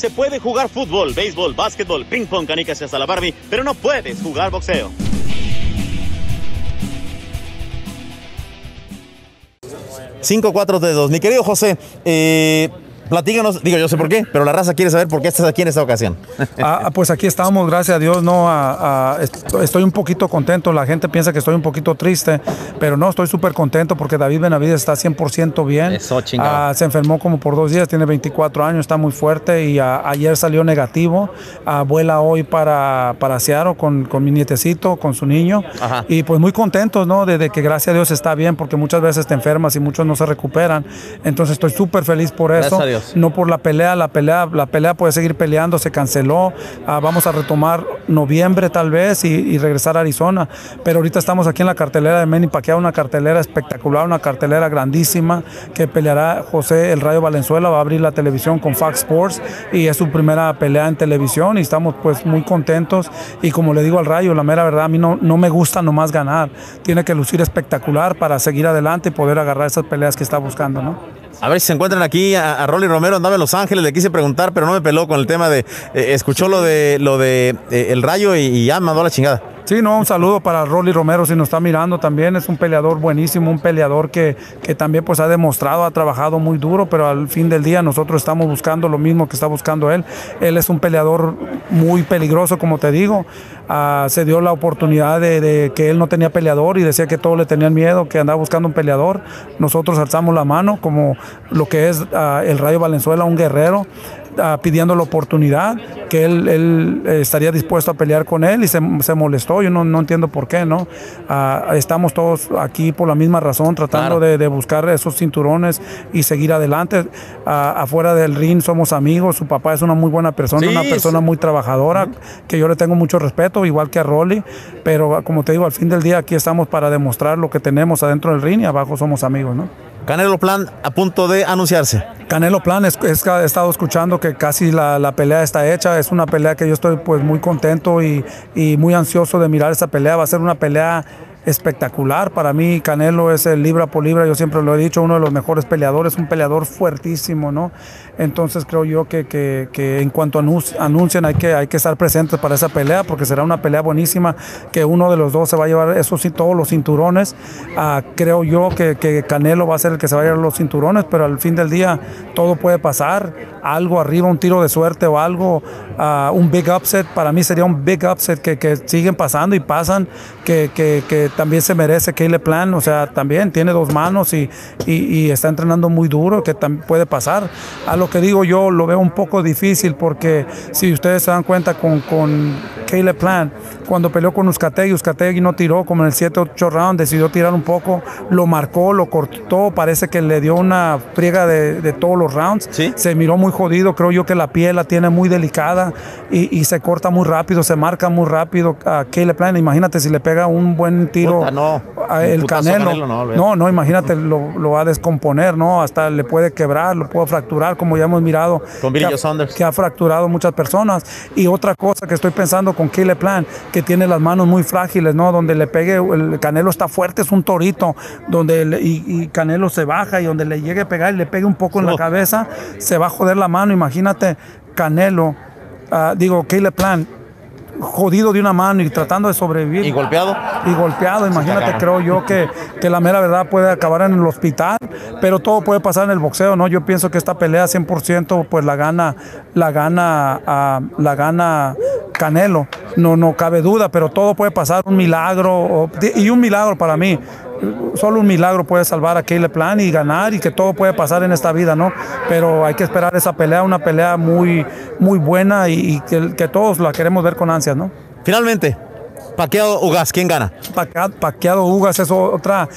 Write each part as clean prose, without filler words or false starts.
Se puede jugar fútbol, béisbol, básquetbol, ping pong, canicas y hasta la Barbie, pero no puedes jugar boxeo. Cinco cuatros dedos. Mi querido José, platícanos, digo yo sé por qué, pero la raza quiere saber por qué estás aquí en esta ocasión. Pues aquí estamos, gracias a Dios, no, estoy un poquito contento, la gente piensa que estoy un poquito triste, pero no, estoy súper contento porque David Benavidez está 100% bien. Eso, se enfermó como por 2 días, tiene 24 años, está muy fuerte y ayer salió negativo, vuela hoy para Seattle con mi nietecito, con su niño. Ajá. Y pues muy contentos, ¿no? De que gracias a Dios está bien, porque muchas veces te enfermas y muchos no se recuperan, entonces estoy súper feliz por eso. Gracias a Dios. No por la pelea puede seguir peleando, se canceló, vamos a retomar noviembre tal vez y regresar a Arizona, pero ahorita estamos aquí en la cartelera de Manny Pacquiao, una cartelera espectacular, una cartelera grandísima que peleará José El Rayo Valenzuela, va a abrir la televisión con Fox Sports y es su primera pelea en televisión y estamos pues muy contentos y como le digo al Rayo, la mera verdad a mí no me gusta nomás ganar, tiene que lucir espectacular para seguir adelante y poder agarrar esas peleas que está buscando, ¿no? A ver si se encuentran aquí a Rolly Romero, andaba en Los Ángeles, le quise preguntar, pero no me peló con el tema de... escuchó lo de El Rayo y ya mandó la chingada. Sí, no, un saludo para Rolly Romero si nos está mirando también, es un peleador buenísimo, un peleador que también pues ha demostrado, ha trabajado muy duro, pero al fin del día nosotros estamos buscando lo mismo que está buscando él. Él es un peleador muy peligroso, como te digo, se dio la oportunidad de que él no tenía peleador y decía que todos le tenían miedo, que andaba buscando un peleador. Nosotros alzamos la mano como lo que es El Rayo Valenzuela, un guerrero, pidiendo la oportunidad, que él estaría dispuesto a pelear con él y se molestó, yo no entiendo por qué, ¿no? Estamos todos aquí por la misma razón, tratando [S2] Claro. [S1] de buscar esos cinturones y seguir adelante. Afuera del ring somos amigos, su papá es una muy buena persona, [S2] Sí, [S1] Una persona [S2] Sí. [S1] Muy trabajadora, que yo le tengo mucho respeto, igual que a Rolly, pero como te digo, al fin del día aquí estamos para demostrar lo que tenemos adentro del ring y abajo somos amigos, ¿no? Canelo Plant a punto de anunciarse. Canelo Plant, he estado escuchando que casi la pelea está hecha, es una pelea que yo estoy pues muy contento y muy ansioso de mirar esa pelea, va a ser una pelea espectacular. Para mí Canelo es el libra por libra, yo siempre lo he dicho, uno de los mejores peleadores, un peleador fuertísimo, ¿no? Entonces creo yo que en cuanto anuncien hay que estar presentes para esa pelea, porque será una pelea buenísima, que uno de los dos se va a llevar, eso sí, todos los cinturones. Creo yo que Canelo va a ser el que se va a llevar los cinturones, pero al fin del día todo puede pasar, algo arriba, un tiro de suerte o algo, un big upset, para mí sería un big upset que siguen pasando y pasan, que también se merece Caleb Plant, o sea, también tiene dos manos y está entrenando muy duro, que también puede pasar. A lo que digo yo lo veo un poco difícil, porque si ustedes se dan cuenta con Caleb Plant, cuando peleó con Uzcategui, Uzcategui no tiró, como en el 7-8 round, decidió tirar un poco, lo marcó, lo cortó, parece que le dio una friega de todos los rounds. ¿Sí? Se miró muy jodido, creo yo que la piel la tiene muy delicada y se corta muy rápido, se marca muy rápido a Caleb Plant. Imagínate si le pega un buen tiro. Puta, no. El Canelo no, imagínate, lo va a descomponer, no, hasta le puede quebrar, lo puede fracturar, como ya hemos mirado con Virgil Sanders, que ha fracturado muchas personas. Y otra cosa que estoy pensando con Caleb Plant, que tiene las manos muy frágiles, no, donde le pegue, el Canelo está fuerte, es un torito, donde y Canelo se baja y donde le llegue a pegar y le pegue un poco en la cabeza, se va a joder la mano. Imagínate Canelo, Caleb Plant jodido de una mano y tratando de sobrevivir. ¿Y golpeado? Y golpeado, imagínate, creo yo que la mera verdad puede acabar en el hospital, pero todo puede pasar en el boxeo, ¿no? Yo pienso que esta pelea 100% pues la gana Canelo, no cabe duda, pero todo puede pasar, un milagro, y un milagro para mí. Solo un milagro puede salvar a Caleb Plant y ganar, y que todo puede pasar en esta vida, ¿no? Pero hay que esperar esa pelea, una pelea muy, muy buena y que todos la queremos ver con ansias, ¿no? Finalmente, Pacquiao Ugas, ¿quién gana? Pacquiao Ugas es otra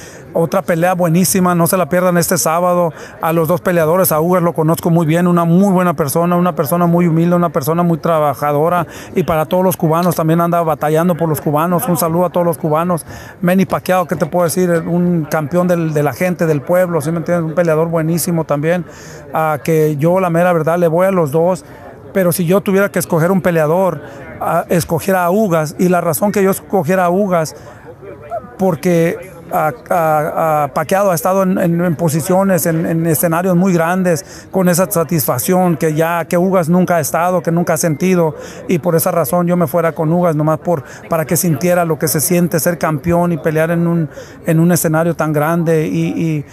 pelea buenísima, no se la pierdan este sábado. A los dos peleadores, a Ugas lo conozco muy bien, una muy buena persona, una persona muy humilde, una persona muy trabajadora, y para todos los cubanos, también anda batallando por los cubanos, un saludo a todos los cubanos. Manny Pacquiao, ¿qué te puedo decir? Un campeón de la gente, del pueblo, ¿sí me entiendes? Un peleador buenísimo también, que yo la mera verdad le voy a los dos, pero si yo tuviera que escoger un peleador, escogiera a Ugas, y la razón que yo escogiera a Ugas, porque Pacquiao ha estado en posiciones, en escenarios muy grandes, con esa satisfacción que Ugas nunca ha estado, que nunca ha sentido, y por esa razón yo me fuera con Ugas, nomás para que sintiera lo que se siente ser campeón y pelear en un escenario tan grande y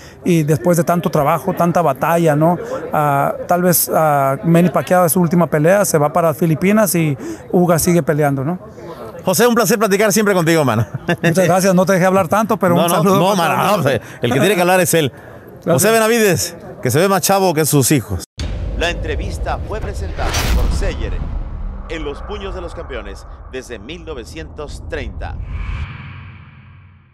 después de tanto trabajo, tanta batalla, ¿no? Tal vez Manny Pacquiao es su última pelea, se va para Filipinas y Ugas sigue peleando, ¿no? José, un placer platicar siempre contigo, mano. Muchas gracias, no te dejé hablar tanto, pero un saludo. No, mano, no, el que tiene que hablar es él. Gracias. José Benavides, que se ve más chavo que sus hijos. La entrevista fue presentada por Seyer en Los Puños de los Campeones desde 1930.